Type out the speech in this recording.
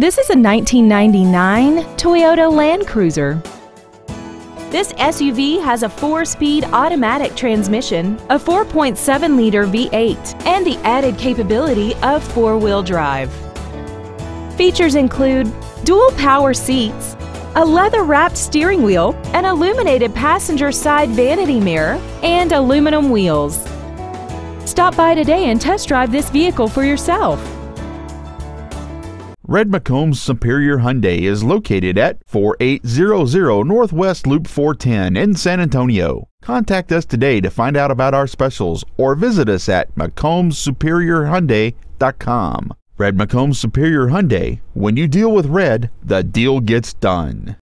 This is a 1999 Toyota Land Cruiser. This SUV has a 4-speed automatic transmission, a 4.7-liter V8, and the added capability of 4-wheel drive. Features include dual power seats, a leather-wrapped steering wheel, an illuminated passenger side vanity mirror, and aluminum wheels. Stop by today and test drive this vehicle for yourself. Red McCombs Superior Hyundai is located at 4800 Northwest Loop 410 in San Antonio. Contact us today to find out about our specials or visit us at McCombsSuperiorHyundai.com. Red McCombs Superior Hyundai, when you deal with red, the deal gets done.